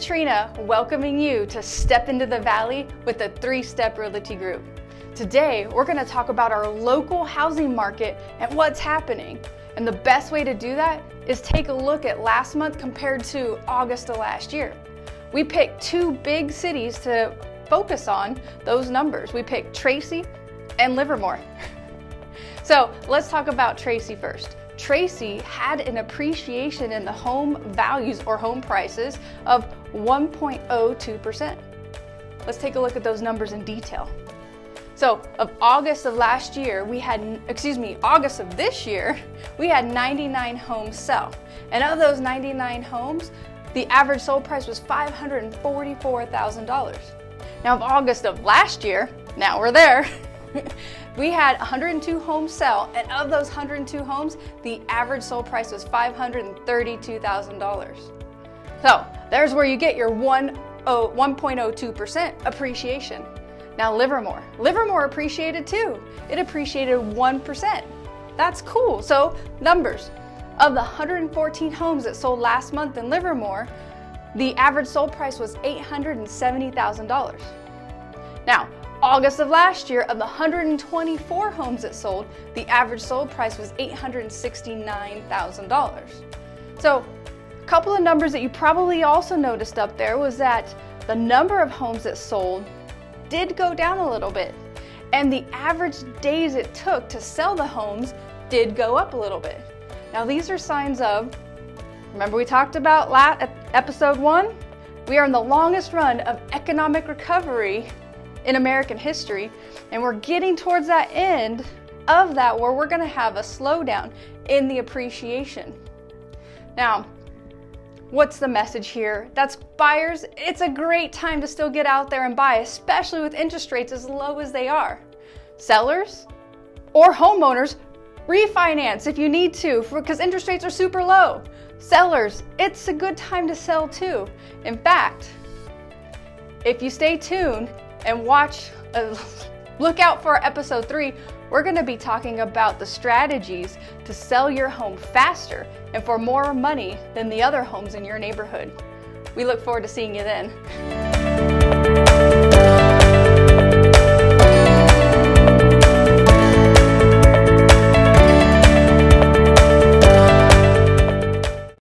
Katrina, welcoming you to Step Into the Valley with the 3 Step Realty Group. Today, we're going to talk about our local housing market and what's happening. And the best way to do that is take a look at last month compared to August of last year. We picked two big cities to focus on those numbers. We picked Tracy and Livermore. So let's talk about Tracy first. Tracy had an appreciation in the home values or home prices of 1.02%. Let's take a look at those numbers in detail. So of August of last year, August of this year, we had 99 homes sell. And of those 99 homes, the average sold price was $544,000. Now of August of last year, now we're there, we had 102 homes sell, and of those 102 homes, the average sold price was $532,000. So there's where you get your 1.02% appreciation. Now Livermore appreciated too. It appreciated 1%. That's cool. So numbers. Of the 114 homes that sold last month in Livermore, the average sold price was $870,000. Now, August of last year, of the 124 homes that sold, the average sold price was $869,000. So a couple of numbers that you probably also noticed up there was that the number of homes that sold did go down a little bit, and the average days it took to sell the homes did go up a little bit. Now these are signs of, remember we talked about episode 1? We are in the longest run of economic recovery in American history, and we're getting towards that end of that where we're going to have a slowdown in the appreciation. Now, what's the message here? That's buyers. It's a great time to still get out there and buy, especially with interest rates as low as they are. Sellers or homeowners, refinance if you need to, because interest rates are super low. Sellers, it's a good time to sell too. In fact, if you stay tuned and look out for episode 3, we're going to be talking about the strategies to sell your home faster and for more money than the other homes in your neighborhood. We look forward to seeing you then.